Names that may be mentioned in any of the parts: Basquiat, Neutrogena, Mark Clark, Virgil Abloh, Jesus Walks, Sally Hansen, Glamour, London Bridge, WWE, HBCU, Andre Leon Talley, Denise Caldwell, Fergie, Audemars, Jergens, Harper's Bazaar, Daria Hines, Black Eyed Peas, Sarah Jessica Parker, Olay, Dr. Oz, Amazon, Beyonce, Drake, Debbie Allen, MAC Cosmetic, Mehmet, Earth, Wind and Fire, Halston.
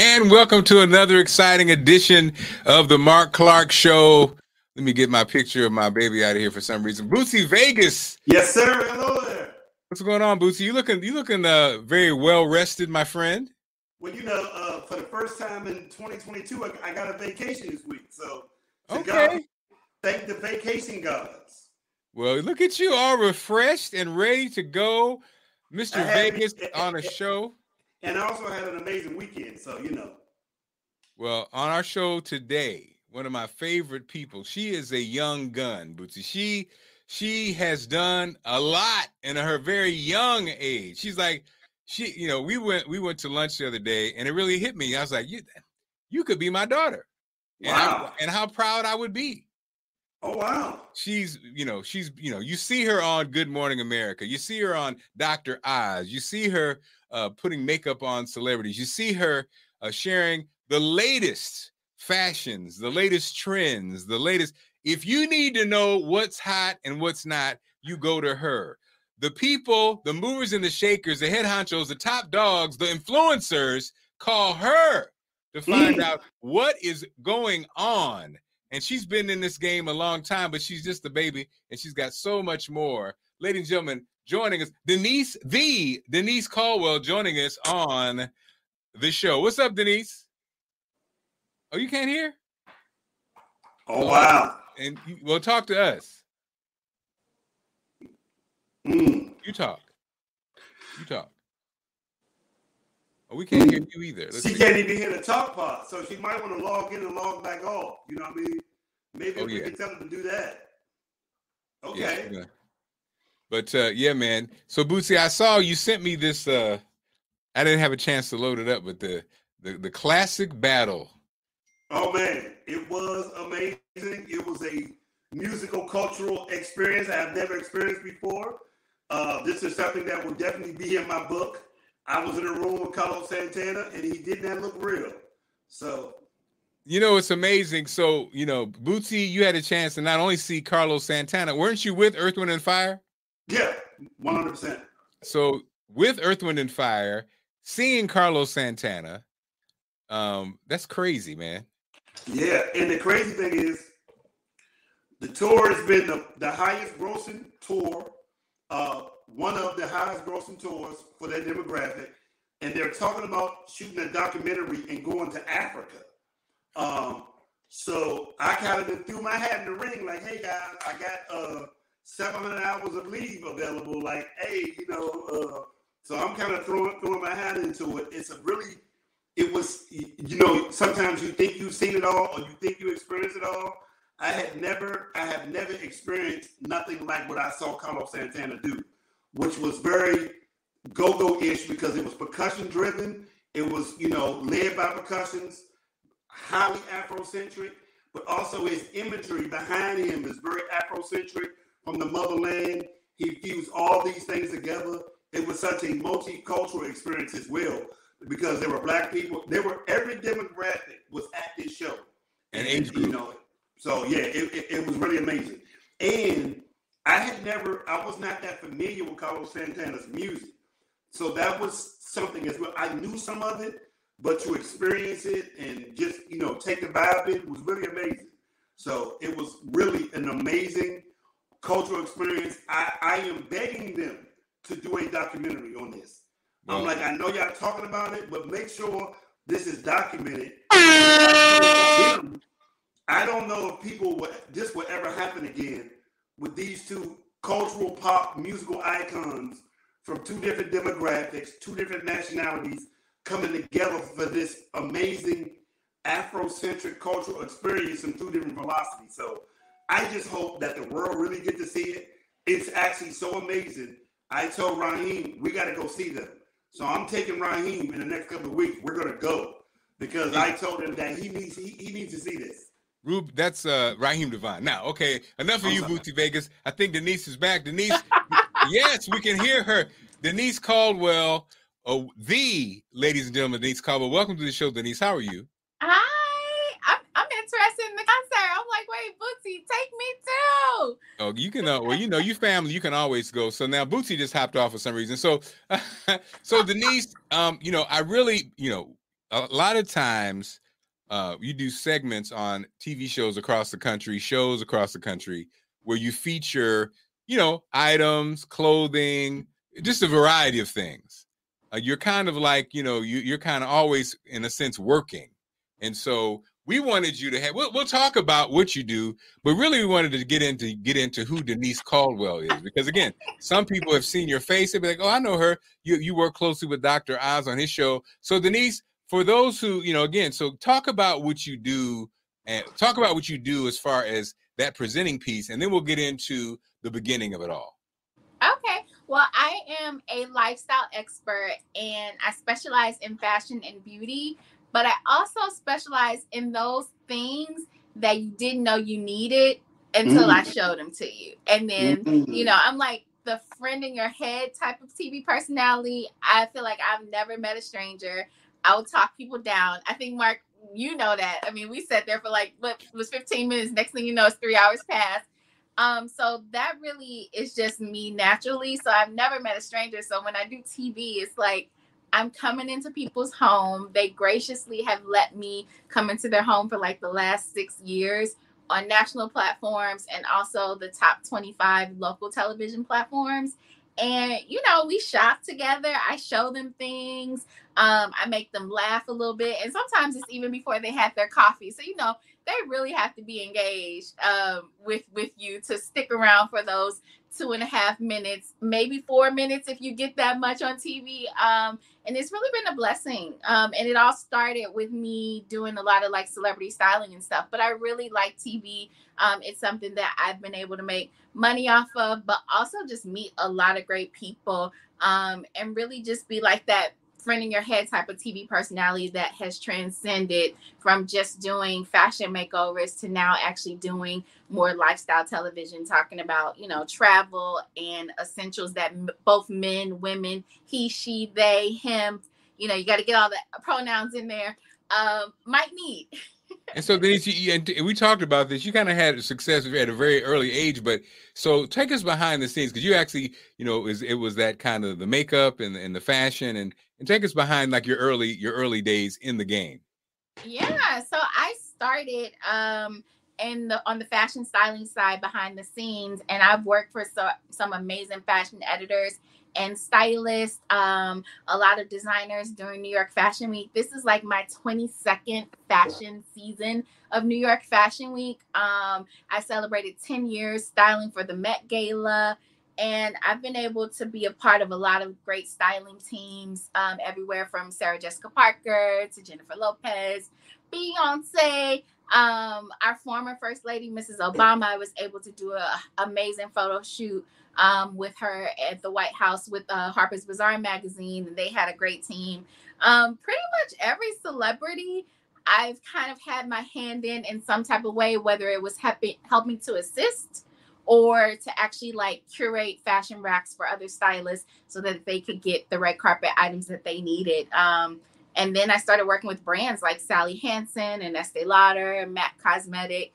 And welcome to another exciting edition of the Mark Clark Show. Let me get my picture of my baby out of here for some reason. Bootsy Vegas. Yes, sir. Hello there. What's going on, Bootsy? You looking very well rested, my friend. Well, you know, for the first time in 2022, I got a vacation this week. So God, thank the vacation gods. Well, look at you, all refreshed and ready to go, Mr. Vegas, on a show. And I also had an amazing weekend, so, you know. Well, on our show today, one of my favorite people, she is a young gun, Bootsy. She has done a lot in her very young age. She's like, you know, we went to lunch the other day, and it really hit me. I was like, you could be my daughter. And wow. And how proud I would be. Oh, wow. She's, you know, you see her on Good Morning America. You see her on Dr. Oz. You see her putting makeup on celebrities. You see her sharing the latest fashions, the latest trends, the latest. If you need to know what's hot and what's not, you go to her. The people, the movers and the shakers, the head honchos, the top dogs, the influencers call her to find out what is going on. And she's been in this game a long time, but she's just a baby, and she's got so much more. Ladies and gentlemen, joining us, Denise Caldwell, joining us on the show. What's up, Denise? Oh, you can't hear? Oh, wow. And well, talk to us. You talk. Oh, we can't hear you either. She can't even hear the talk part, so she might want to log in and log back off. You know what I mean? Maybe we can tell her to do that. Okay. Yeah. But yeah, man. So Bootsy, I saw you sent me this. I didn't have a chance to load it up, but the classic battle. Oh man, it was amazing. It was a musical cultural experience I've never experienced before. This is something that will definitely be in my book. I was in a room with Carlos Santana, and he did not look real. So, you know, it's amazing. So, you know, Bootsy, you had a chance to not only see Carlos Santana. Weren't you with Earth, Wind and Fire? Yeah, 100%. So with Earth, Wind, and Fire, seeing Carlos Santana, that's crazy, man. Yeah, and the crazy thing is the tour has been the highest grossing tour, one of the highest grossing tours for that demographic, and they're talking about shooting a documentary and going to Africa. So I kind of threw my hat in the ring like, hey, guys, I got 700 hours of leave available, like, hey, you know, so I'm kind of throwing my hat into it. It was, you know, sometimes you think you've seen it all or you think you experienced it all. I have never experienced nothing like what I saw Carlos Santana do, which was very go-go-ish because it was percussion-driven. It was, you know, led by percussions, highly Afrocentric, but also his imagery behind him is very Afrocentric. From the motherland, he fused all these things together. It was such a multicultural experience as well, because there were black people. There were every demographic was at this show, and age group. You know, so yeah, it was really amazing. And I was not that familiar with Carlos Santana's music, so that was something as well. I knew some of it, but to experience it and just, you know, take the vibe, it was really amazing. So it was really an amazing cultural experience. I am begging them to do a documentary on this. Wow. I'm like, I know y'all talking about it, but make sure This is documented. I don't know if this will ever happen again with these two cultural pop musical icons from two different demographics, two different nationalities coming together for this amazing Afrocentric cultural experience in two different velocities. So I just hope that the world really get to see it. It's actually so amazing. I told Raheem, we got to go see them. So I'm taking Raheem in the next couple of weeks. We're going to go because I told him that he needs to see this. Rube, that's Raheem Devine. Now, okay, enough of you, Bootsy Vegas. I think Denise is back. Denise, yes, we can hear her. Denise Caldwell, ladies and gentlemen, Denise Caldwell. Welcome to the show, Denise. How are you? Hi. I'm interested in the concert. I'm like, wait, Bootsy, take me too. Oh, you can, well, you know, you family, you can always go. So now Bootsy just hopped off for some reason. So, so Denise, you know, I really, you know, a lot of times, you do segments on TV shows across the country, where you feature, you know, items, clothing, just a variety of things. You're kind of like, you know, you're kind of always, in a sense, working. And so we wanted you to have, we'll talk about what you do, but really we wanted to get into who Denise Caldwell is. Because again, some people have seen your face and be like, oh, I know her. You work closely with Dr. Oz on his show. So Denise, for those who, you know, again, so talk about what you do and talk about what you do as far as that presenting piece, and then we'll get into the beginning of it all. Okay. Well, I am a lifestyle expert and I specialize in fashion and beauty, but I also specialize in those things that you didn't know you needed until I showed them to you. And then, you know, I'm like the friend in your head type of TV personality. I feel like I've never met a stranger. I will talk people down. I think, Mark, you know that. I mean, we sat there for like, what was 15 minutes. Next thing you know, it's 3 hours past. So that really is just me naturally. So I've never met a stranger. So when I do TV, it's like I'm coming into people's home. They graciously have let me come into their home for like the last 6 years on national platforms and also the top 25 local television platforms. And, you know, we shop together. I show them things. I make them laugh a little bit. And sometimes it's even before they have their coffee. So, you know, they really have to be engaged with you to stick around for those 2.5 minutes, maybe 4 minutes if you get that much on TV. And it's really been a blessing. And it all started with me doing a lot of like celebrity styling and stuff. But I really like TV. It's something that I've been able to make money off of, but also just meet a lot of great people and really just be like that friend in your head type of TV personality that has transcended from just doing fashion makeovers to now actually doing more lifestyle television, talking about, you know, travel and essentials that both men, women, he, she, they, him, you know, you got to get all the pronouns in there, might need. And so Denise, and we talked about this, you kind of had success at a very early age, but so take us behind the scenes, because you actually, you know, it was that kind of the makeup and the fashion and take us behind like your early days in the game. Yeah, so I started on the fashion styling side behind the scenes, and I've worked for some amazing fashion editors and stylists, a lot of designers during New York Fashion Week. This is like my 22nd fashion season of New York Fashion Week. I celebrated 10 years styling for the Met Gala, and I've been able to be a part of a lot of great styling teams everywhere from Sarah Jessica Parker to Jennifer Lopez, Beyonce, our former First Lady, Mrs. Obama. I was able to do an amazing photo shoot with her at the White House with Harper's Bazaar magazine, and they had a great team. Pretty much every celebrity I've kind of had my hand in some type of way, whether it was helping to assist or to actually like curate fashion racks for other stylists so that they could get the red carpet items that they needed. And then I started working with brands like Sally Hansen and Estee Lauder and MAC Cosmetic,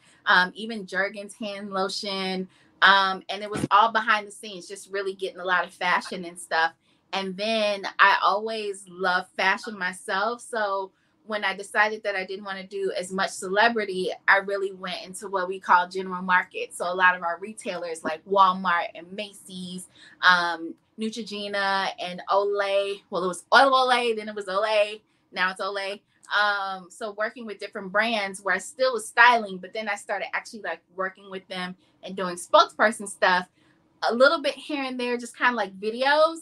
even Jergens hand lotion. And it was all behind the scenes, just really getting a lot of fashion and stuff. And then I always loved fashion myself. So when I decided that I didn't want to do as much celebrity, I really went into what we call general market. So a lot of our retailers like Walmart and Macy's, Neutrogena and Olay. Well, it was Olay, then it was Olay. now it's Olay. So working with different brands where I still was styling, but then I started actually like working with them and doing spokesperson stuff a little bit here and there, just kind of like videos.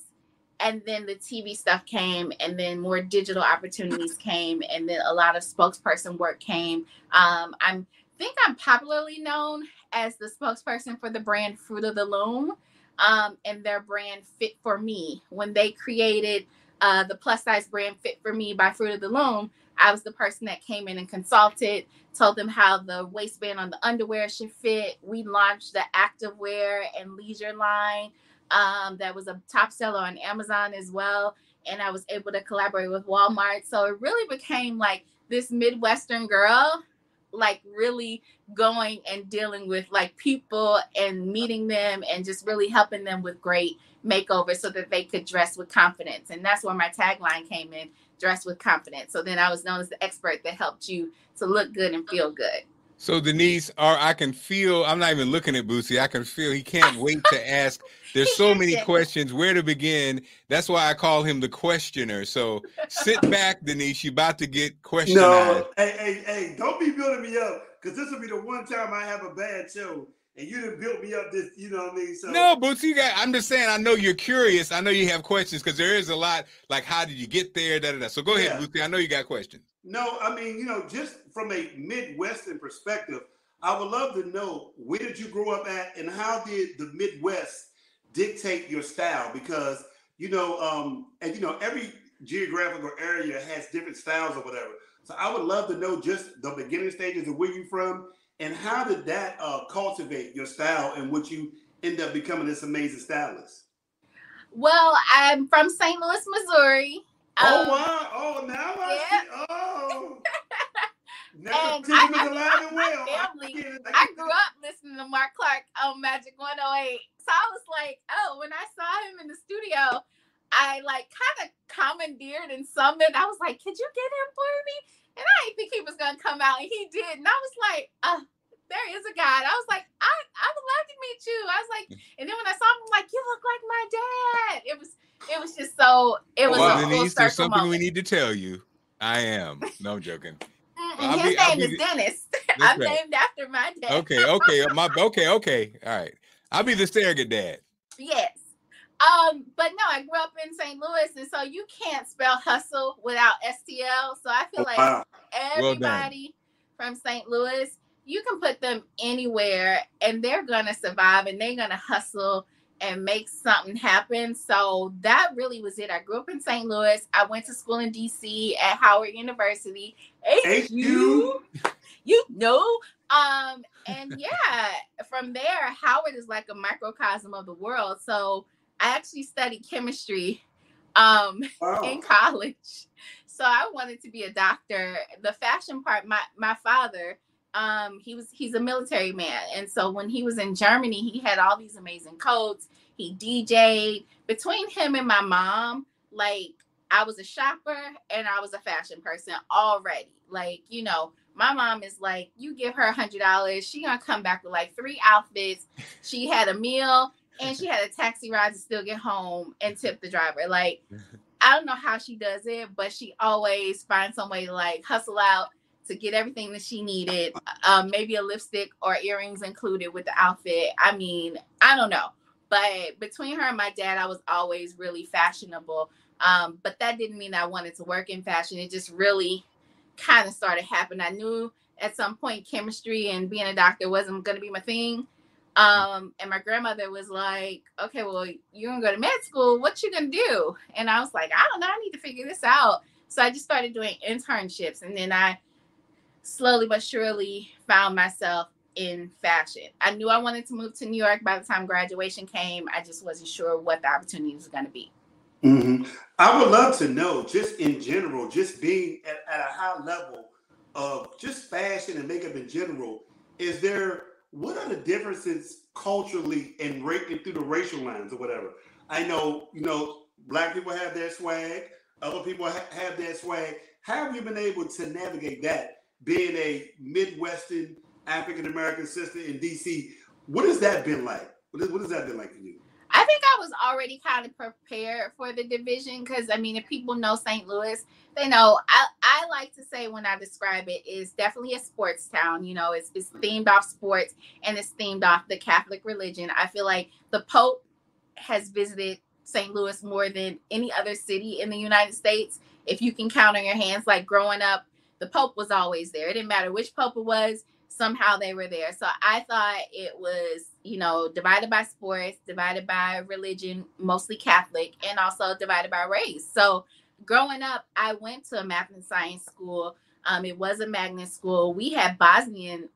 And then the TV stuff came, and then more digital opportunities came, and then a lot of spokesperson work came. I think I'm popularly known as the spokesperson for the brand Fruit of the Loom, and their brand Fit for Me. When they created the plus size brand Fit for Me by Fruit of the Loom, I was the person that came in and consulted, told them how the waistband on the underwear should fit. We launched the activewear and leisure line. That was a top seller on Amazon as well. And I was able to collaborate with Walmart. So it really became like this Midwestern girl, like really going and dealing with like people and meeting them and just really helping them with great makeovers so that they could dress with confidence. And that's where my tagline came in, dress with confidence. So then I was known as the expert that helped you to look good and feel good. So Denise, I can feel, I'm not even looking at Bootsy. I can feel he can't wait to ask. There's so many questions, where to begin. That's why I call him the questioner. So sit back, Denise, you're about to get questioned. No, hey, don't be building me up, because this will be the one time I have a bad show and you done built me up this, you know what I mean? So. No, Bootsy, I'm just saying, I know you're curious. I know you have questions because there is a lot, like how did you get there, da-da-da. So go ahead, Bootsy, I know you got questions. No, I mean, you know, just from a Midwestern perspective, I would love to know, where did you grow up at and how did the Midwest dictate your style? Because, you know, and you know, every geographical area has different styles or whatever. So I would love to know just the beginning stages of where you're from and how did that cultivate your style and what you end up becoming this amazing stylist? Well, I'm from St. Louis, Missouri. Oh, wow. Oh, now I see. Oh. And I grew up listening to Mark Clark on Magic 108. So I was like, oh, when I saw him in the studio, I like kind of commandeered and summoned. I was like, could you get him for me? And I didn't think he was going to come out. And he did. And I was like, oh, there is a God. I was like, I would love to meet you. I was like, and then when I saw him, I'm like, you look like my dad. It was just so, it was well, a Denise, full circle there's something moment. We need to tell you. I am. No, I'm joking. His name is Dennis. I'm right. Named after my dad. Okay. All right. I'll be the surrogate dad. Yes. But no, I grew up in St. Louis, and so you can't spell hustle without STL. So I feel like everybody from St. Louis, you can put them anywhere, and they're going to survive, and they're going to hustle and make something happen. So that really was it. I grew up in St. Louis. I went to school in DC at Howard University. HU. You know. And yeah, from there, Howard is like a microcosm of the world. So I actually studied chemistry in college. So I wanted to be a doctor. The fashion part, my father, he's a military man, and so when he was in Germany, he had all these amazing coats. He DJ'd. Between him and my mom, like, I was a shopper and I was a fashion person already. Like, you know, my mom is like, you give her $100, she gonna come back with like 3 outfits. She had a meal and she had a taxi ride to still get home and tip the driver. Like, I don't know how she does it, but she always finds some way to like hustle out to get everything that she needed, maybe a lipstick or earrings included with the outfit. I mean, I don't know. But between her and my dad, I was always really fashionable. But that didn't mean I wanted to work in fashion. It just really kind of started happening. I knew at some point chemistry and being a doctor wasn't going to be my thing. And my grandmother was like, okay, well, you're going to go to med school. What you going to do? And I was like, I don't know. I need to figure this out. So I just started doing internships. And then I slowly but surely found myself in fashion. I knew I wanted to move to New York by the time graduation came. I just wasn't sure what the opportunity was going to be. Mm-hmm. I would love to know, just in general, just being at a high level of just fashion and makeup in general, what are the differences culturally and breaking through the racial lines or whatever? I know, you know, Black people have their swag, other people have their swag. How have you been able to navigate that? Being a Midwestern African-American sister in DC, what has that been like? What has that been like for you? I I think I was already kind of prepared for the division because, I mean, if people know St. Louis, they know I like to say when I describe it is definitely a sports town. You know, it's themed off sports and it's themed off the Catholic religion. I feel like the Pope has visited St. Louis more than any other city in the United States. If you can count on your hands, like growing up, the Pope was always there. It didn't matter which Pope it was. Somehow they were there. So I thought it was, you know, divided by sports, divided by religion, mostly Catholic, and also divided by race. So growing up, I went to a math and science school. It was a magnet school. We had Bosnian,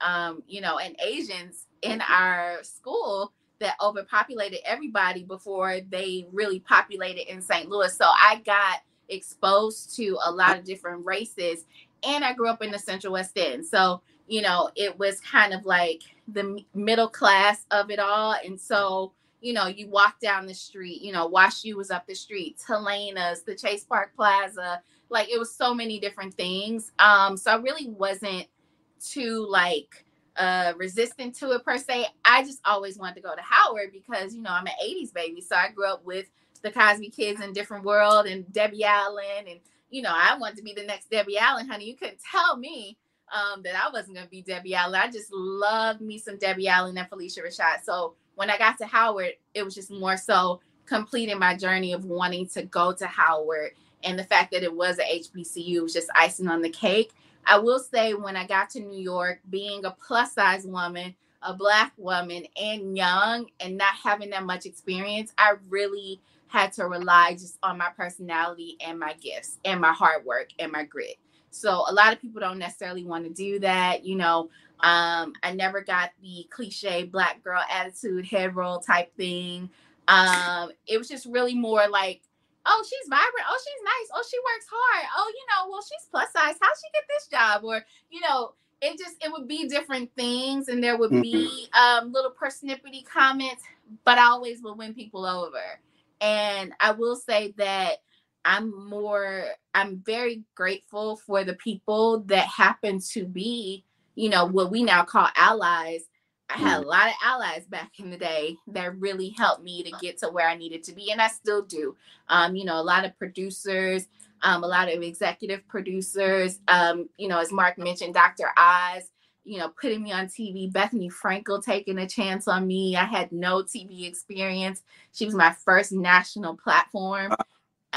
you know, and Asians in our school that overpopulated everybody before they really populated in St. Louis. So I got exposed to a lot of different races, and I grew up in the Central West End. So, you know, it was kind of like the middle class of it all. And so, you know, you walk down the street, you know, WashU was up the street, Telena's, the Chase Park Plaza, like it was so many different things. So I really wasn't too like resistant to it per se. I just always wanted to go to Howard because, you know, I'm an 80s baby. So I grew up with the Cosby Kids and Different World and Debbie Allen. And, you know, I wanted to be the next Debbie Allen, honey. You couldn't tell me that I wasn't going to be Debbie Allen. I just loved me some Debbie Allen and Felicia Rashad. So when I got to Howard, it was just more so completing my journey of wanting to go to Howard. And the fact that it was a HBCU was just icing on the cake. I will say when I got to New York, being a plus size woman, a Black woman, and young, and not having that much experience, I really had to rely just on my personality and my gifts and my hard work and my grit. So a lot of people don't necessarily want to do that. You know, I never got the cliche Black girl attitude, head roll type thing. It was just really more like, oh, she's vibrant. Oh, she's nice. Oh, she works hard. Oh, you know, well, she's plus size. How'd she get this job? Or, you know, it would be different things. And there would be little persnippety comments, but I always would win people over. And I will say that I'm very grateful for the people that happen to be, you know, what we now call allies. I had a lot of allies back in the day that really helped me to get to where I needed to be. And I still do. You know, a lot of producers, a lot of executive producers, you know, as Mark mentioned, Dr. Oz, you know, putting me on TV, Bethany Frankel taking a chance on me. I had no TV experience. She was my first national platform.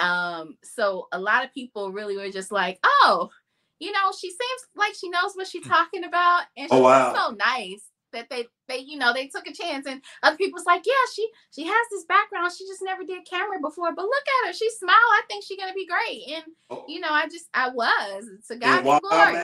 So a lot of people really were just like, oh, you know, she seems like she knows what she's talking about. And she's so nice that they, you know, they took a chance. And other people's like, yeah, she has this background. She just never did camera before, but look at her. She smiled. I think she's going to be great. And, you know, I was. So God be glory.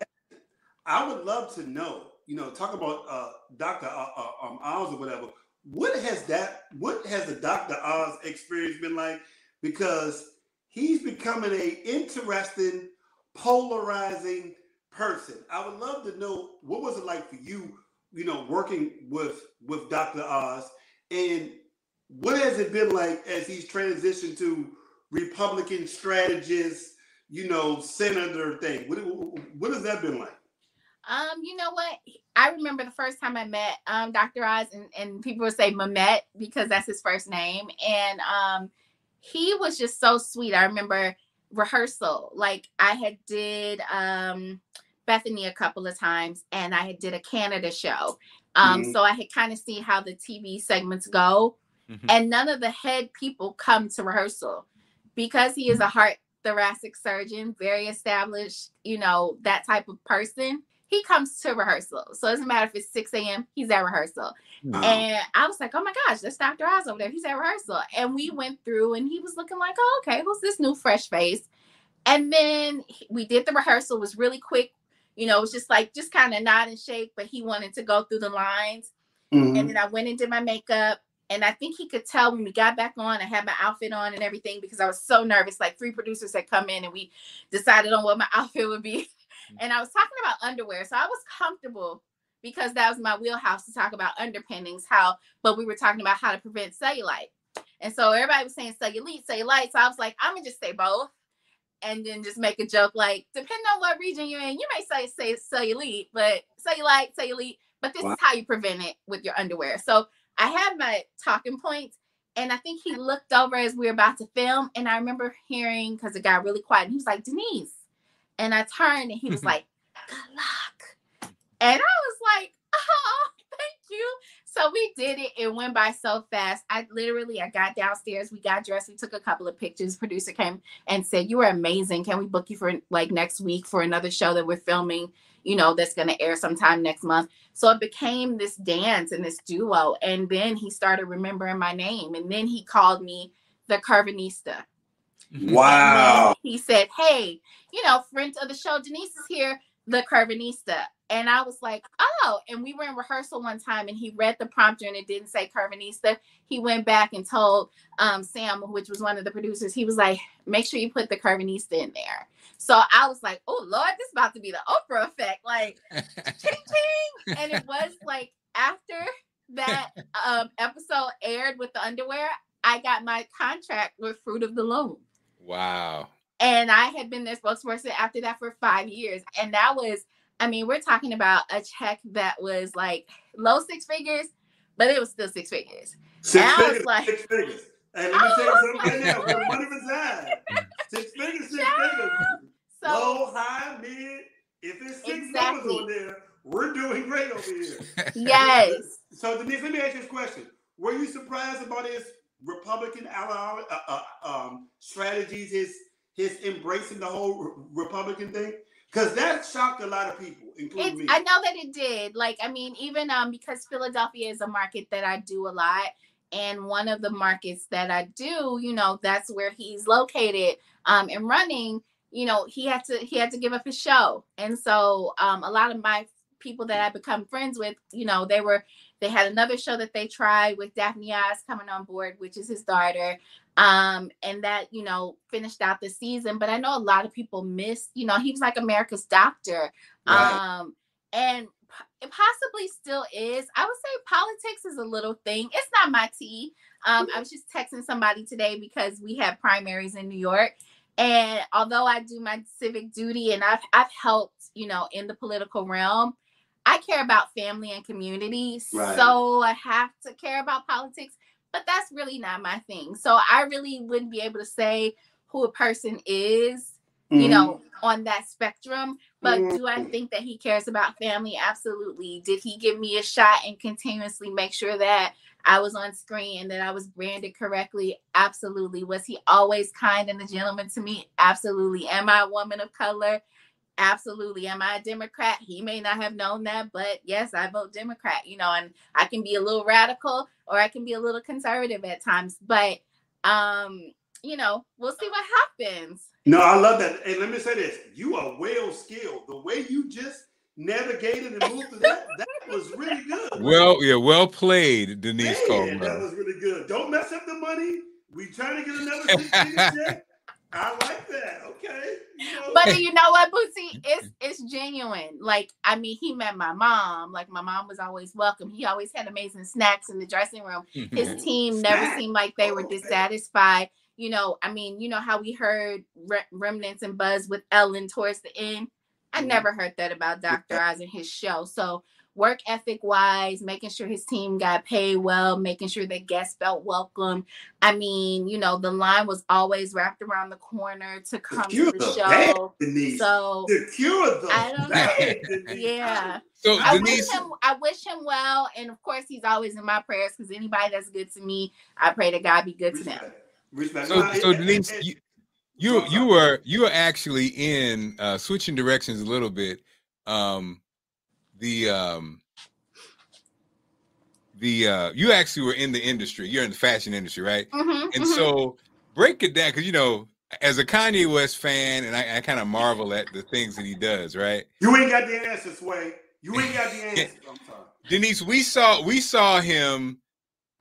I would love to know, you know, talk about Dr. Oz or whatever. What has the Dr. Oz experience been like? Because he's becoming an interesting, polarizing person. I would love to know, what was it like for you, you know, working with Dr. Oz? And what has it been like as he's transitioned to Republican strategist, you know, senator thing? What has that been like? You know what? I remember the first time I met Dr. Oz, and people would say Mehmet because that's his first name. And he was just so sweet. I remember rehearsal. Like I had did Bethany a couple of times, and I had did a Canada show. So I had kind of seen how the TV segments go, and none of the head people come to rehearsal because he is a heart thoracic surgeon, very established, you know, that type of person. He comes to rehearsal. So it doesn't matter if it's 6 a.m., he's at rehearsal. Wow. And I was like, oh my gosh, that's Dr. Oz over there. He's at rehearsal. And we went through and he was looking like, oh, okay, who's this new fresh face? And then we did the rehearsal. It was really quick. You know, it was just like, just kind of nod and shake, but he wanted to go through the lines. And then I went and did my makeup. And I think he could tell when we got back on, I had my outfit on and everything because I was so nervous. Like 3 producers had come in and we decided on what my outfit would be. And I was talking about underwear. So I was comfortable because that was my wheelhouse to talk about underpinnings, but we were talking about how to prevent cellulite. And so everybody was saying cellulite. So I was like, I'm going to just say both and then just make a joke. Like, depending on what region you're in, you may say cellulite, but cellulite, but this is how you prevent it with your underwear. So I had my talking points And I think he looked over as we were about to film. And I remember hearing, because it got really quiet, and he was like, Denise. And I turned and he was like, good luck. And I was like, oh, thank you. So we did it. It went by so fast. I got downstairs. We got dressed. We took a couple of pictures. Producer came and said, you were amazing. Can we book you for like next week for another show that we're filming, you know, that's going to air sometime next month. So it became this dance and this duo. And then he started remembering my name. And then he called me the Curvinista. Wow. He said, hey, you know, friend of the show, Denise is here, the Curvinista. And I was like, oh, and we were in rehearsal one time and he read the prompter and it didn't say Curvinista. He went back and told Sam, which was one of the producers, he was like, make sure you put the Curvinista in there. So I was like, oh, Lord, this is about to be the Oprah effect. Like, ching, ching. And it was like after that episode aired with the underwear, I got my contract with Fruit of the Loom. Wow. And I had been their spokesperson after that for 5 years. And that was, I mean, we're talking about a check that was like low six figures, but it was still six figures. Six figures. Hey, let me tell you something right now. Where the money resides. Six figures. So, low, high, mid. If it's $6 on there, we're doing great over here. Yes. So, Denise, let me ask you this question. Were you surprised about his Republican strategies, his embracing the whole Republican thing? Because that shocked a lot of people, including me. I know that it did. Like, I mean, even because Philadelphia is a market that I do a lot. And one of the markets that I do, you know, that's where he's located and running, you know, he had to give up his show. And so a lot of my people that I become friends with, you know, they had another show that they tried with Daphne Oz coming on board, which is his daughter. And that, you know, finished out the season. But I know a lot of people missed, you know, he was like America's doctor. Right. And it possibly still is. I would say politics is a little thing. It's not my tea. I was just texting somebody today because we had primaries in New York. And although I do my civic duty and I've helped, you know, in the political realm, I care about family and community. Right. So I have to care about politics, but that's really not my thing. So I really wouldn't be able to say who a person is, you know, on that spectrum. But do I think that he cares about family? Absolutely. Did he give me a shot and continuously make sure that I was on screen and that I was branded correctly? Absolutely. Was he always kind and a gentleman to me? Absolutely. Am I a woman of color? Absolutely. Am I a Democrat? He may not have known that, but yes, I vote Democrat, you know, and I can be a little radical or I can be a little conservative at times, but, you know, we'll see what happens. No, I love that. And let me say this. You are well skilled. The way you just navigated and moved through that was really good. Well, yeah, well played, Denise Caldwell. That was really good. Don't mess up the money. We trying to get another check. I like that. Okay. You know. But you know what, Bootsy? It's genuine. Like, I mean, he met my mom. Like, my mom was always welcome. He always had amazing snacks in the dressing room. His team never seemed like they were dissatisfied. You know, I mean, you know how we heard remnants and buzz with Ellen towards the end? I never heard that about Dr. Oz and his show. So work ethic wise, making sure his team got paid well, making sure that guests felt welcome. I mean, you know, the line was always wrapped around the corner to come to the show. Bad, so I don't know. Yeah. So I wish him well. And of course, he's always in my prayers because anybody that's good to me, I pray that God be good to them. So Denise, you were actually in switching directions a little bit. You actually were in the industry. You're in the fashion industry, right? So break it down, because you know, as a Kanye West fan, and I kind of marvel at the things that he does, right? You ain't got the answers, Sway. You ain't got the answers. I'm sorry, Denise. We saw him,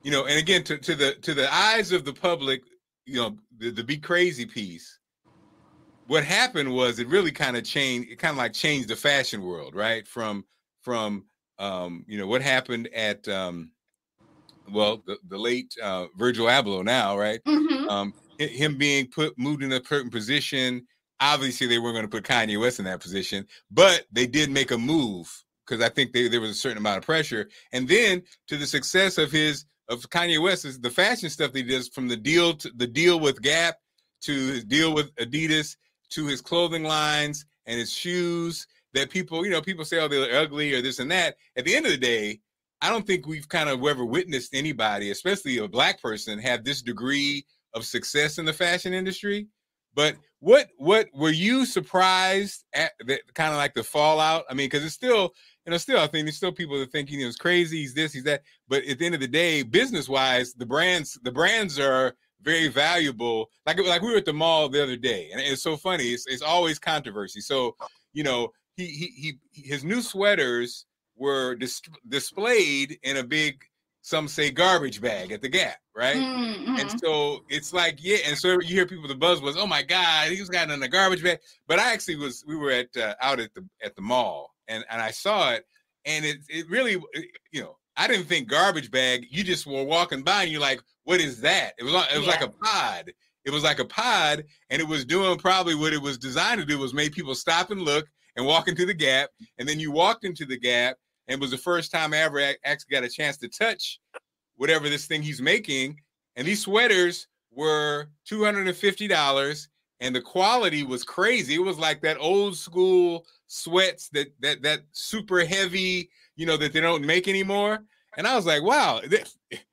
you know, and again to the eyes of the public, you know, the Be Crazy piece. What happened was it really kind of changed. It kind of like changed the fashion world, right? From you know, what happened at the late Virgil Abloh now, right? Him being moved in a certain position. Obviously, they weren't going to put Kanye West in that position, but they did make a move because I think there was a certain amount of pressure. And then to the success of his of Kanye West is the fashion stuff that he does, from the deal to the deal with Gap to his deal with Adidas to his clothing lines and his shoes that people, you know, people say, oh, they're ugly or this and that. At the end of the day, I don't think we've kind of ever witnessed anybody, especially a black person, have this degree of success in the fashion industry. But what were you surprised at, that kind of like the fallout? I mean, because it's still, you know, still, I think there's still people that think, you know, he's crazy, he's this, he's that. But at the end of the day, business wise, the brands are very valuable. Like we were at the mall the other day, and it's so funny. It's always controversy. So, you know, his new sweaters were displayed in a big, some say, garbage bag at the Gap, right? Mm-hmm. And so it's like, yeah, and so you hear people, the buzz was, oh my God, he's got in a garbage bag. But I actually was, we were at out at the mall, and I saw it, and it really, you know, I didn't think garbage bag. You just were walking by, and you're like, what is that? It was like a pod. It was like a pod, and it was doing probably what it was designed to do, was make people stop and look and walk into the Gap, and then you walked into the Gap. And it was the first time I ever actually got a chance to touch whatever this thing he's making. And these sweaters were $250, and the quality was crazy. It was like that old school sweats that super heavy, you know, that they don't make anymore. And I was like, wow,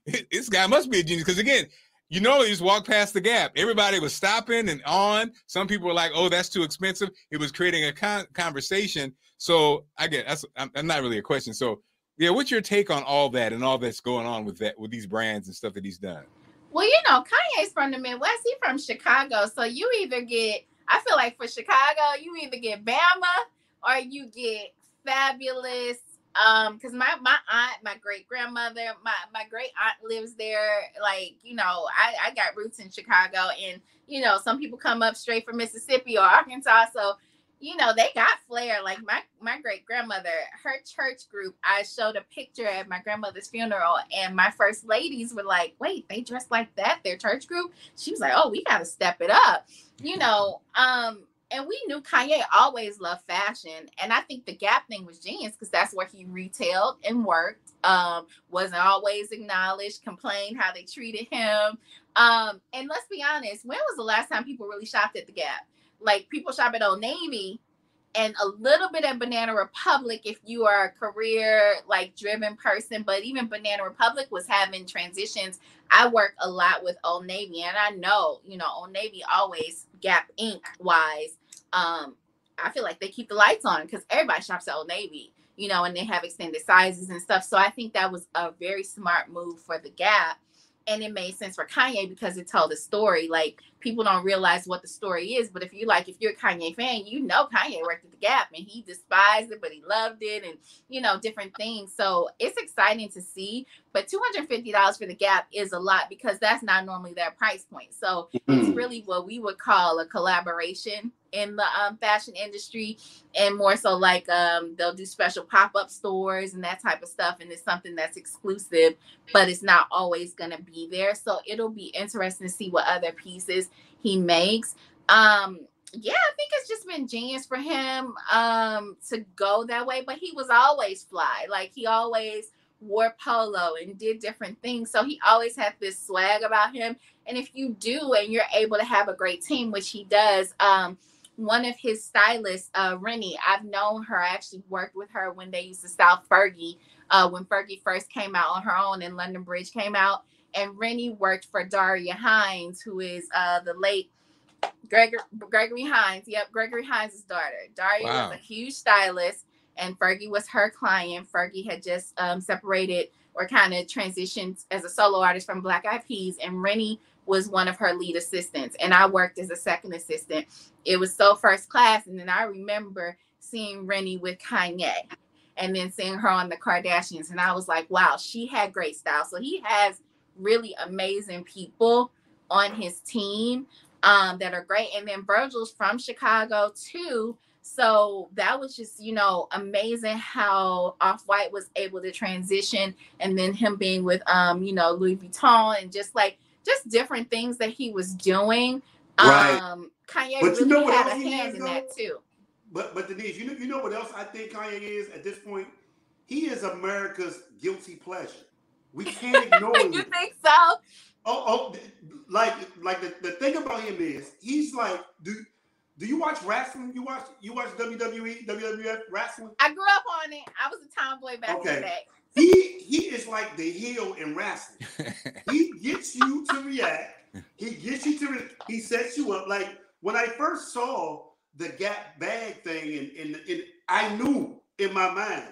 this guy must be a genius. Because again, you know, you just walk past the Gap. Everybody was stopping and on. Some people were like, oh, that's too expensive. It was creating a conversation. So I get that's not really a question. So yeah, what's your take on all that and all that's going on with that, with these brands and stuff that he's done? Well, you know, Kanye's from the Midwest. He's from Chicago, so you either get, I feel like for Chicago, you either get Bama or you get Fabulous. Because my aunt, my great grandmother, my great aunt lives there. Like, you know, I got roots in Chicago, and you know, some people come up straight from Mississippi or Arkansas, so. You know, they got flair. Like my great grandmother, her church group, I showed a picture at my grandmother's funeral, and my first ladies were like, wait, they dress like that, their church group? She was like, oh, we got to step it up. You know, and we knew Kanye always loved fashion. And I think the Gap thing was genius, because that's where he retailed and worked, wasn't always acknowledged, complained how they treated him. And let's be honest, when was the last time people really shopped at the Gap? Like, people shop at Old Navy and a little bit at Banana Republic if you are a career, like, driven person. But even Banana Republic was having transitions. I work a lot with Old Navy, and I know, you know, Old Navy always, Gap Inc. wise, I feel like they keep the lights on because everybody shops at Old Navy, you know, and they have extended sizes and stuff. So I think that was a very smart move for the Gap. And it made sense for Kanye because it told a story. Like, people don't realize what the story is, but if you're a Kanye fan, you know Kanye worked at the Gap, and he despised it, but he loved it, and, you know, different things. So it's exciting to see. But $250 for the Gap is a lot, because that's not normally their price point. So it's really what we would call a collaboration in the fashion industry, and more so like they'll do special pop-up stores and that type of stuff, and it's something that's exclusive, but it's not always going to be there. So it'll be interesting to see what other pieces he makes. Yeah, I think it's just been genius for him to go that way, but he was always fly. Like, he always wore polo and did different things, so he always had this swag about him. And if you do, and you're able to have a great team, which he does, one of his stylists, Rennie, I've known her. I actually worked with her when they used to style Fergie, when Fergie first came out on her own and London Bridge came out. And Rennie worked for Daria Hines, who is the late Gregory Hines. Yep, Gregory Hines' daughter. Daria was a huge stylist, and Fergie was her client. Fergie had just separated or kind of transitioned as a solo artist from Black Eyed Peas, and Rennie was one of her lead assistants, and I worked as a second assistant. It was so first class, and then I remember seeing Rennie with Kanye, and then seeing her on the Kardashians, and I was like, wow, she had great style. So he has really amazing people on his team that are great. And then Virgil's from Chicago too, so that was just, you know, amazing how Off-White was able to transition, and then him being with you know, Louis Vuitton, and just like, just different things that he was doing. Right. Kanye but really, you know, had a hand in that too. But Denise, you know what else I think Kanye is at this point? He is America's guilty pleasure. We can't ignore him. You think so? Oh, the thing about him is he's like, do you watch wrestling? You watch WWE, WWF wrestling? I grew up on it. I was a tomboy back in the day. He is like the heel in wrestling. He gets you to react. He sets you up. Like when I first saw the Gap bag thing, and I knew in my mind,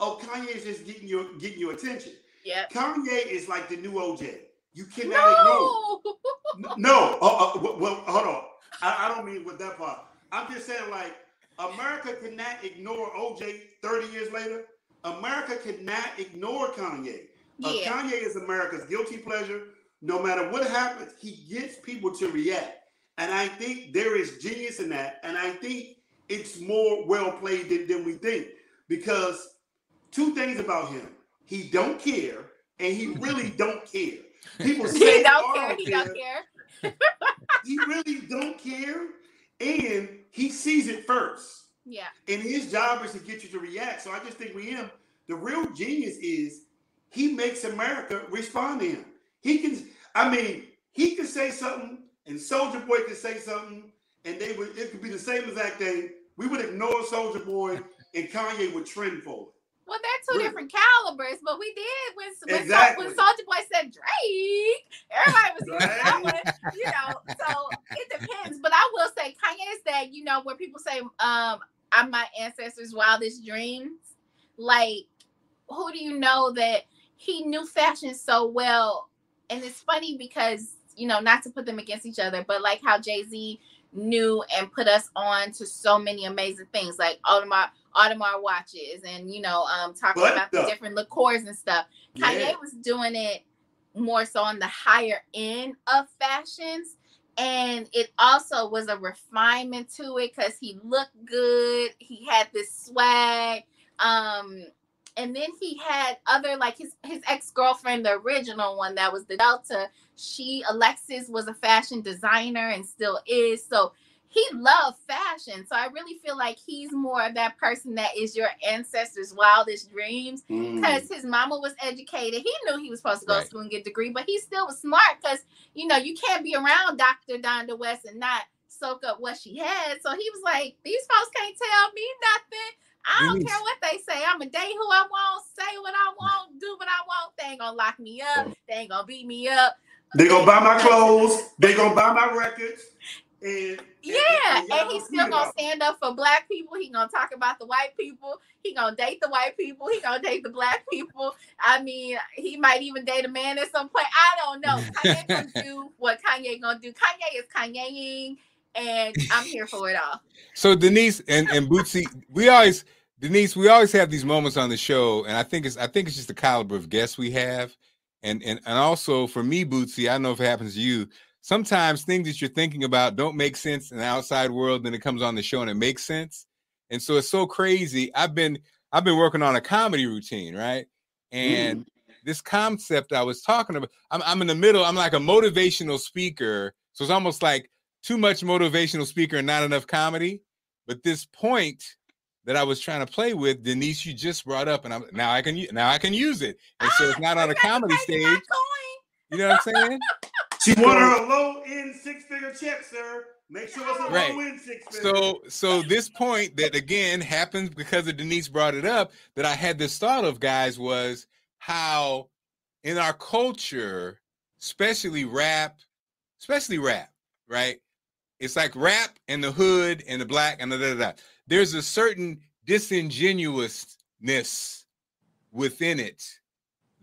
oh, Kanye is just getting your attention. Yeah. Kanye is like the new OJ. You cannot ignore. No. Well, hold on. I don't mean with that part. I'm just saying, like, America cannot ignore OJ 30 years later. America cannot ignore Kanye. Yeah. Kanye is America's guilty pleasure. No matter what happens, he gets people to react. And I think there is genius in that. And I think it's more well played than we think. Because two things about him. He don't care, and he really don't care. People say he don't care. He really don't care, and he sees it first. Yeah. And his job is to get you to react. So I just think with him, the real genius is he makes America respond to him. He can say something, and Soulja Boy can say something, and it could be the same exact thing. We would ignore Soulja Boy, and Kanye would trend forward. Well, they're two different calibers, but we did when Soulja Boy said Drake, everybody was using that one, you know. So it depends, but I will say Kanye is that, you know, where people say, "I'm my ancestors' wildest dreams." Like, who do you know that he knew fashion so well? And it's funny because, you know, not to put them against each other, but like how Jay-Z knew and put us on to so many amazing things, like Audemars watches, and, you know, talking about the different liqueurs and stuff. Yeah. Kanye was doing it more so on the higher end of fashions, and it also was a refinement to it because he looked good. He had this swag, and then he had other, like his ex-girlfriend, the original one that was the Delta. Alexis was a fashion designer and still is. So he loved fashion. So I really feel like he's more of that person that is your ancestors' wildest dreams, because his mama was educated. He knew he was supposed to go to school and get a degree, but he still was smart because, you know, you can't be around Dr. Donda West and not soak up what she had. So he was like, these folks can't tell me nothing. I don't care what they say. I'm going to date who I want, say what I want, do what I want. They ain't going to lock me up. They ain't going to beat me up. They going to buy my clothes. They going to buy my records. And he's still going to stand up for black people. He going to talk about the white people. He going to date the white people. He going to date the black people. I mean, he might even date a man at some point. I don't know. Kanye going to do what Kanye going to do. Kanye is Kanyeing. And I'm here for it all. So Denise and Bootsy, we always have these moments on the show, and I think it's just the caliber of guests we have, and also for me, Bootsy, I don't know if it happens to you. Sometimes things that you're thinking about don't make sense in the outside world, then it comes on the show and it makes sense. And so it's so crazy. I've been working on a comedy routine, right? And this concept I was talking about, I'm in the middle. I'm like a motivational speaker, so it's almost like too much motivational speaker and not enough comedy. But this point that I was trying to play with, Denise, you just brought up, and now I can use it. And so it's not on a comedy stage. You know what I'm saying? She wanted her low-end six-figure check, sir. Make sure it's a low-end six-figure. So this point that, again, happens because of Denise brought it up, that I had this thought of, guys, was how in our culture, especially rap, right? It's like rap and the hood and the black and da. There's a certain disingenuousness within it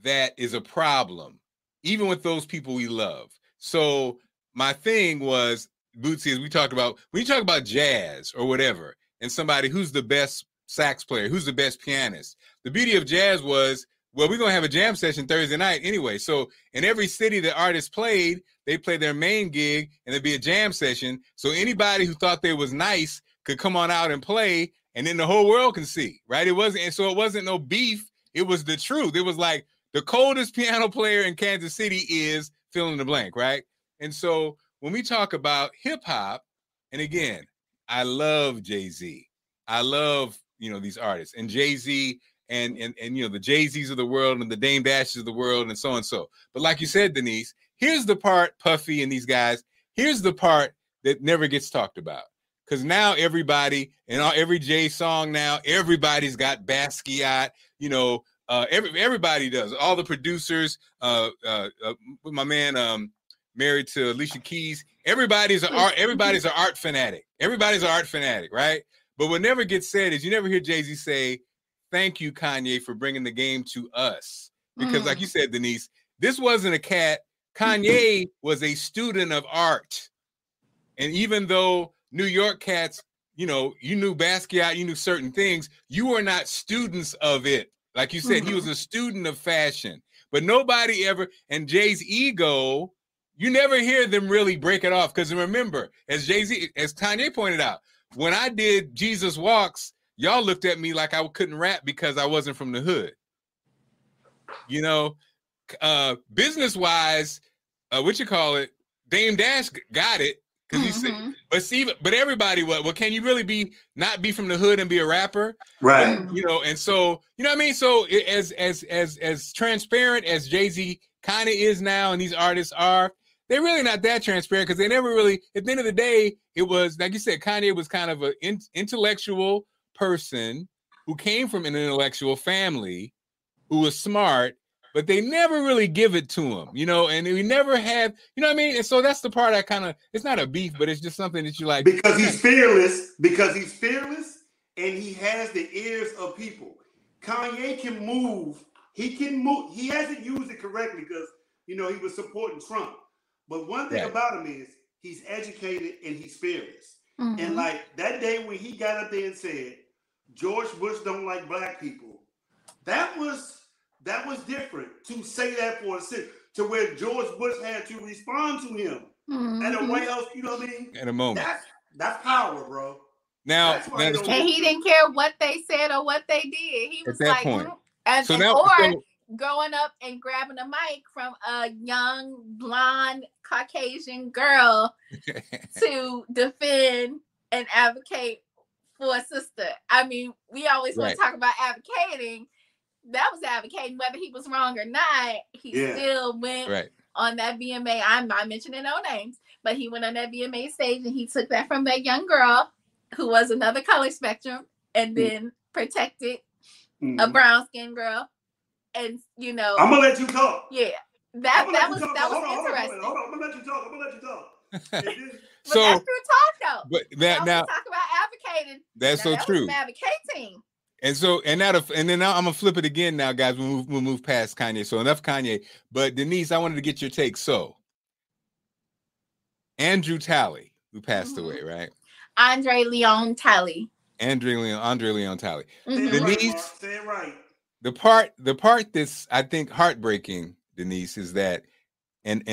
that is a problem, even with those people we love. So my thing was, Bootsy, as we talked about, when you talk about jazz or whatever, and somebody who's the best sax player, who's the best pianist, the beauty of jazz was, well, we're going to have a jam session Thursday night anyway. So in every city the artists played, they play their main gig and there'd be a jam session. So anybody who thought they was nice could come on out and play, and then the whole world can see, right? It wasn't no beef. It was the truth. It was like the coldest piano player in Kansas City is fill in the blank, right? And so when we talk about hip hop, and again, I love Jay-Z. I love, you know, these artists, and Jay-Z and you know, the Jay-Z's of the world and the Dame Dashes of the world and so and so. But like you said, Denise, here's the part, Puffy and these guys, here's the part that never gets talked about. Because now everybody, and every Jay song now, everybody's got Basquiat, you know, everybody does. All the producers, my man married to Alicia Keys, everybody's an art fanatic. Everybody's an art fanatic, right? But what never gets said is you never hear Jay-Z say, thank you, Kanye, for bringing the game to us. Because like you said, Denise, this wasn't a cat. Kanye was a student of art. And even though New York cats, you know, you knew Basquiat, you knew certain things, you were not students of it. Like you said, he was a student of fashion. But nobody ever, and Jay's ego, you never hear them really break it off. Because remember, as Kanye pointed out, when I did Jesus Walks, y'all looked at me like I couldn't rap because I wasn't from the hood. You know, business-wise, Dame Dash got it. But everybody, well, can you really not be from the hood and be a rapper? Right. You know, and so, you know what I mean? So as transparent as Jay-Z kind of is now and these artists are, they're really not that transparent because they never really, at the end of the day, it was, like you said, Kanye was kind of an intellectual person who came from an intellectual family who was smart, but they never really give it to him, you know, and we never have, you know what I mean? And so that's the part I kind of, it's not a beef, but it's just something that you like. Because he's fearless, and he has the ears of people. Kanye can move. He can move. He hasn't used it correctly because, you know, he was supporting Trump. But one thing about him is he's educated and he's fearless. And like that day when he got up there and said, George Bush don't like black people, that was different to say that for a second, to where George Bush had to respond to him at a White House, you know what I mean? At a moment. That's power, bro. Now, and he didn't care what they said or what they did. He was like, going up and grabbing a mic from a young, blonde, Caucasian girl to defend and advocate for a sister. I mean, we always want to talk about advocating. That was advocating whether he was wrong or not. He still went on that VMA. I'm not mentioning no names, but he went on that VMA stage and he took that from that young girl who was another color spectrum and then protected a brown-skinned girl. And, you know, I'm going to let you talk. Yeah. That was interesting. Hold on. I'm going to let you talk. But that's true talk, though. But now talk about advocating. That's true. Advocating. And then now I'm gonna flip it again now, guys. We'll move past Kanye. So enough Kanye. But Denise, I wanted to get your take. So Andrew Talley, who passed away, right? Andre Leon Talley. Mm-hmm. Denise, they're right. The part that's I think heartbreaking, Denise, is that and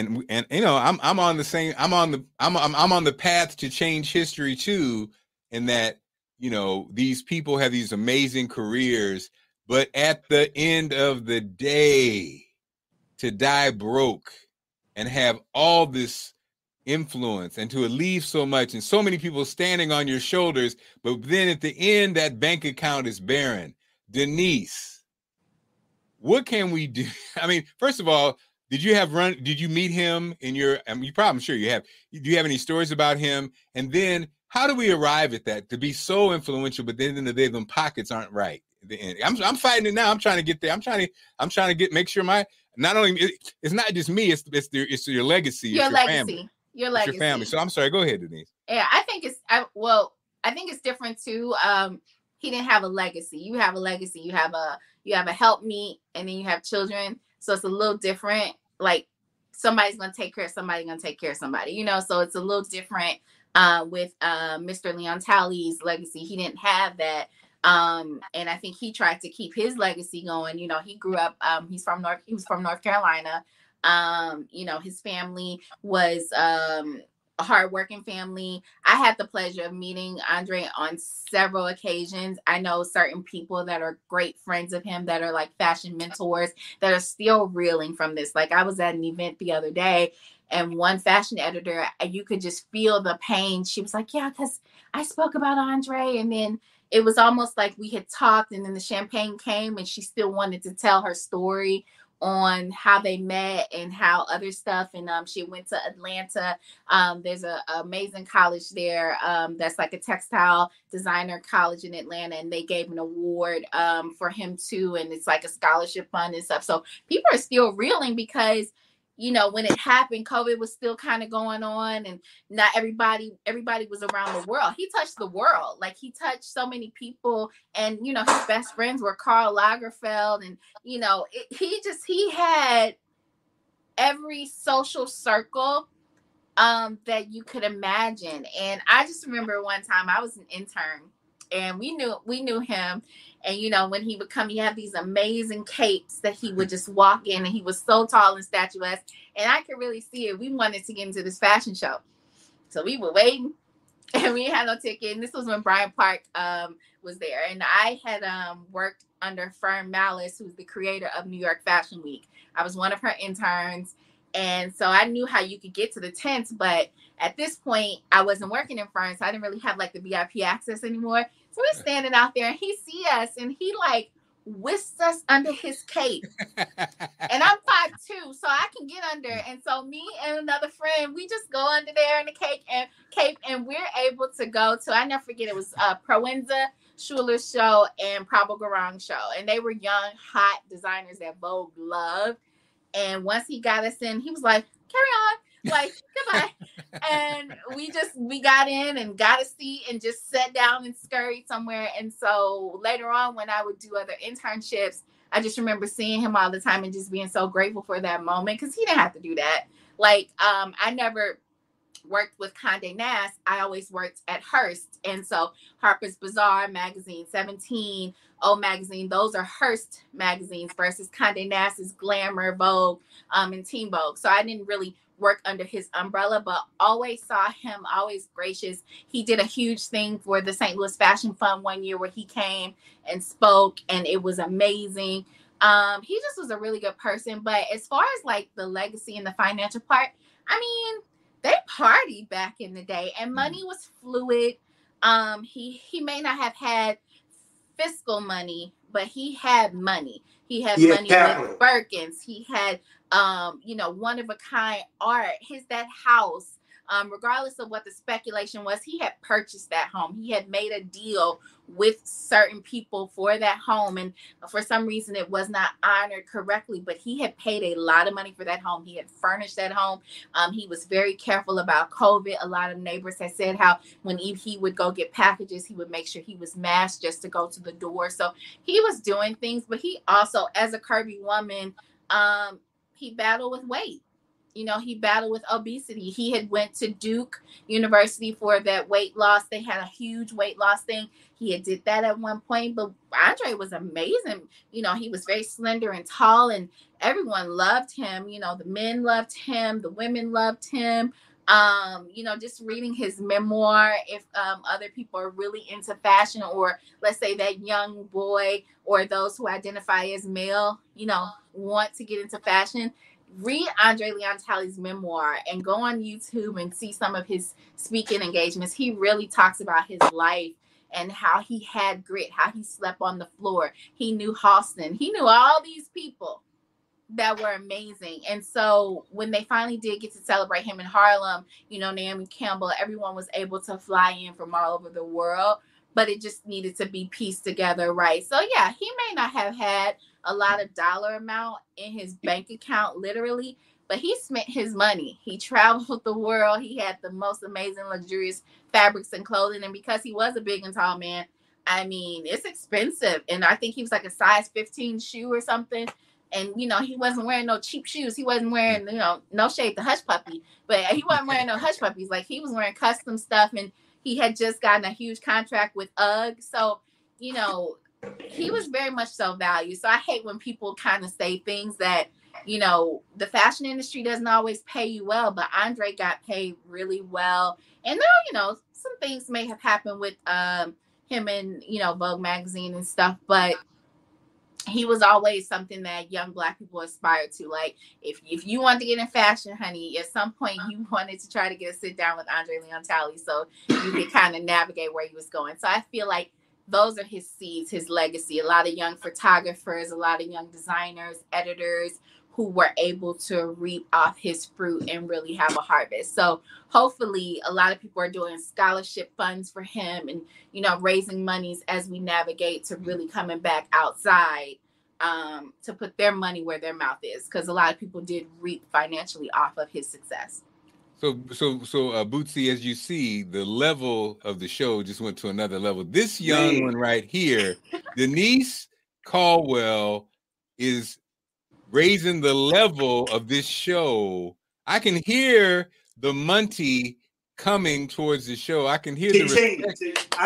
you know, I'm on the path to change history too, in that, you know, these people have these amazing careers, but at the end of the day, to die broke and have all this influence and to leave so much and so many people standing on your shoulders, but then at the end, that bank account is barren. Denise, what can we do? I mean, first of all, did you meet him in your, I'm sure you have. Do you have any stories about him? And then, how do we arrive at that, to be so influential, but then at the end of the day, them pockets aren't right at the end? I'm fighting it now. I'm trying to get there. I'm trying to make sure it's not just me. It's your legacy. Your legacy. Your family. So I'm sorry. Go ahead, Denise. Yeah, I think it's different too. He didn't have a legacy. You have a legacy. You have a helpmeet, and then you have children. So it's a little different. Like somebody's gonna take care of somebody. You know. So it's a little different. With Mr. Leon Talley's legacy, he didn't have that, and I think he tried to keep his legacy going. You know, he grew up. He was from North Carolina. You know, his family was a hardworking family. I had the pleasure of meeting Andre on several occasions. I know certain people that are great friends of him that are like fashion mentors that are still reeling from this. Like I was at an event the other day, and one fashion editor, you could just feel the pain. She was like, yeah, because I spoke about Andre. And then, it was almost like we had talked and then the champagne came and she still wanted to tell her story on how they met and how other stuff. And she went to Atlanta. There's an amazing college there that's like a textile designer college in Atlanta, and they gave an award for him too, and it's like a scholarship fund and stuff. So people are still reeling because, you know, when it happened, COVID was still kind of going on, and not everybody was around the world. He touched the world. Like, he touched so many people, and, you know, his best friends were Karl Lagerfeld, and, you know, he had every social circle that you could imagine. And I just remember one time I was an intern, and we knew him. And, you know, when he would come, he had these amazing capes that he would just walk in. And he was so tall and statuesque. And I could really see it. We wanted to get into this fashion show. So we were waiting. And we had no ticket. And this was when Bryant Park was there. And I had worked under Fern Malice, who's the creator of New York Fashion Week. I was one of her interns. And so I knew how you could get to the tents. But at this point, I wasn't working in Fern, so I didn't really have, like, the VIP access anymore. So we're standing out there, and he see us, and he, like, whisks us under his cape. And I'm 5'2", so I can get under. And so me and another friend, we just go under there in the cape, and we're able to go to, I never forget, it was Proenza Schuler's show and Prabal Gurung's show. And they were young, hot designers that Vogue loved. And once he got us in, he was like, carry on. Like, goodbye. And we got in and got a seat and just sat down and scurried somewhere. And so later on, when I would do other internships, I just remember seeing him all the time and just being so grateful for that moment, because he didn't have to do that. Like, I never worked with Condé Nast. I always worked at Hearst. And so Harper's Bazaar magazine, 17, O magazine, those are Hearst magazines versus Condé Nast's Glamour, Vogue, and Teen Vogue. So I didn't really work under his umbrella, but always saw him, always gracious. He did a huge thing for the St. Louis Fashion Fund one year where he came and spoke, and it was amazing. He just was a really good person. But as far as, like, the legacy and the financial part, I mean, they partied back in the day, and money was fluid. He may not have had fiscal money, but he had money. He had money with Birkins. He had, you know, one-of-a-kind art. That house, regardless of what the speculation was, he had purchased that home. He had made a deal with certain people for that home. And for some reason, it was not honored correctly, but he had paid a lot of money for that home. He had furnished that home. He was very careful about COVID. A lot of neighbors had said how when he would go get packages, he would make sure he was masked just to go to the door. So he was doing things, but he also, as a curvy woman, he battled with weight. You know, he battled with obesity. He had went to Duke University for that weight loss. They had a huge weight loss thing. He had did that at one point, but Andre was amazing. You know, he was very slender and tall, and everyone loved him. You know, the men loved him. The women loved him. You know, just reading his memoir, if other people are really into fashion, or let's say that young boy or those who identify as male, you know, want to get into fashion, read Andre Leon Talley's memoir and go on YouTube and see some of his speaking engagements. He really talks about his life and how he had grit, how he slept on the floor. He knew Halston. He knew all these people that were amazing. And so when they finally did get to celebrate him in Harlem, you know, Naomi Campbell, everyone was able to fly in from all over the world, but it just needed to be pieced together, right? So yeah, he may not have had a lot of dollar amount in his bank account, literally, but he spent his money. He traveled the world. He had the most amazing, luxurious fabrics and clothing. And because he was a big and tall man, I mean, it's expensive. And I think he was like a size 15 shoe or something. And, you know, he wasn't wearing no cheap shoes. He wasn't wearing, you know, no shade to Hush Puppy, but he wasn't wearing no Hush Puppies. Like, he was wearing custom stuff, and he had just gotten a huge contract with UGG. So, you know, he was very much so valued. So I hate when people kind of say things that, you know, the fashion industry doesn't always pay you well, but Andre got paid really well. And though, you know, some things may have happened with him and, you know, Vogue magazine and stuff, but he was always something that young Black people aspire to. Like, if you want to get in fashion, honey, at some point you wanted to try to get a sit down with Andre Leon Talley so you could kind of navigate where he was going. So I feel like those are his seeds, his legacy. A lot of young photographers, a lot of young designers, editors who were able to reap off his fruit and really have a harvest. So hopefully a lot of people are doing scholarship funds for him and, you know, raising monies as we navigate to really coming back outside to put their money where their mouth is, because a lot of people did reap financially off of his success. So, Bootsy, as you see, the level of the show just went to another level. This young one right here, Denise Caldwell, is raising the level of this show. I can hear the money coming towards the show. I can hear I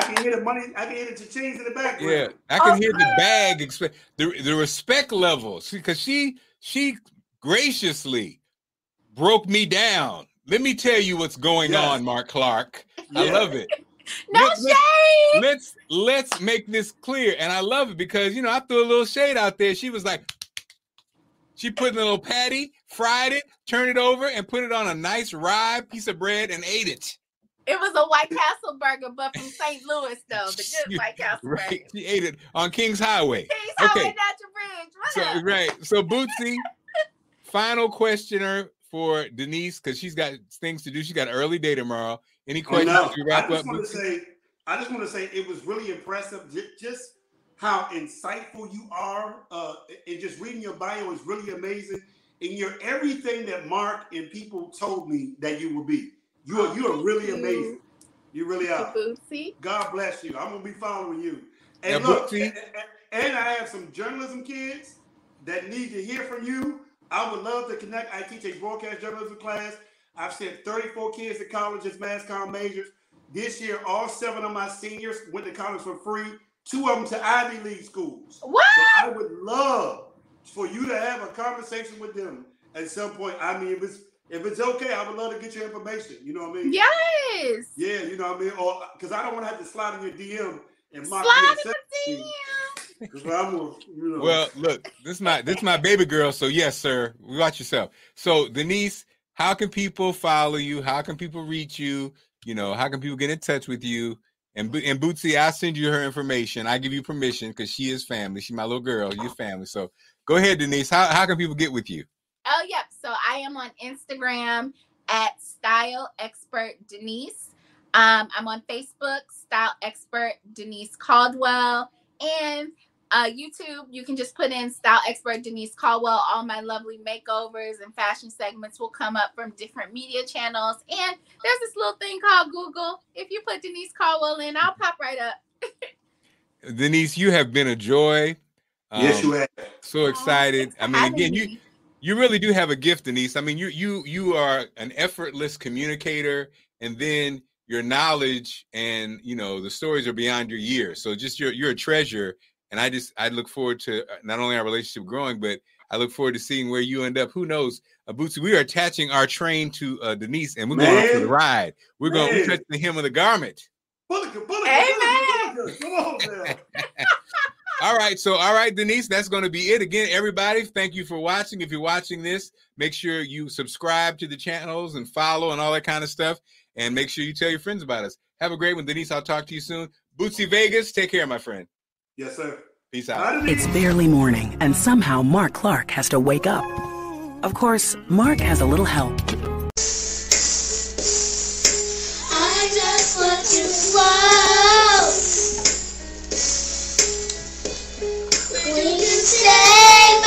can hear the money. I can hear the cha-chings in the background. Yeah, I can hear the bag. The respect level, because she graciously broke me down. Let me tell you what's going on, Mark Clark. I love it. No shade. Let's make this clear. And I love it because, you know, I threw a little shade out there. She was like, she put in a little patty, fried it, turned it over, and put it on a nice rye piece of bread and ate it. It was a White Castle burger, but from St. Louis, though. The good White Castle burger. She ate it on King's Highway. King's Highway, Natural Bridge. So Bootsy, final questioner for Denise, because she's got things to do. She got an early day tomorrow. Any questions? I just want to say it was really impressive. Just how insightful you are. And just reading your bio is really amazing. And you're everything that Mark and people told me that you would be. You are really amazing. You really are. Bootsy. God bless you. I'm going to be following you. And look, and I have some journalism kids that need to hear from you. I would love to connect. I teach a broadcast journalism class. I've sent 34 kids to college as mass comm majors. This year, all 7 of my seniors went to college for free, 2 of them to Ivy League schools. What? So I would love for you to have a conversation with them at some point. I mean, if it's okay, I would love to get your information. You know what I mean? Yes. Yeah, you know what I mean? Or because I don't want to have to slide in your DM and mock you. Well, look, this is my baby girl. So yes, sir, watch yourself. So Denise, how can people follow you? How can people reach you? You know, how can people get in touch with you? And Bootsy, I'll send you her information. I give you permission because she is family. She's my little girl. You're family. So go ahead, Denise. How can people get with you? Oh, yep. So I am on Instagram at Style Expert Denise. I'm on Facebook, Style Expert Denise Caldwell, and YouTube, you can just put in Style Expert Denise Caldwell. All my lovely makeovers and fashion segments will come up from different media channels. And there's this little thing called Google. If you put Denise Caldwell in, I'll pop right up. Denise, you have been a joy. Yes, you have. So excited. I mean, again, you really do have a gift, Denise. I mean, you are an effortless communicator, and then your knowledge and, you know, the stories are beyond your years. So just you're a treasure. And I look forward to not only our relationship growing, but I look forward to seeing where you end up. Who knows? Bootsy, we are attaching our train to Denise, and we're going for the ride. We're going to touch the hem of the garment. Amen. Come on, man. All right, Denise, that's going to be it. Again, everybody, thank you for watching. If you're watching this, make sure you subscribe to the channels and follow and all that kind of stuff. And make sure you tell your friends about us. Have a great one, Denise. I'll talk to you soon. Bootsy Vegas, take care, my friend. Yes, sir. Peace out. It's barely morning, and somehow Mark Clark has to wake up. Of course, Mark has a little help. I just want to float. We can stay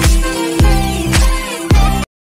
better.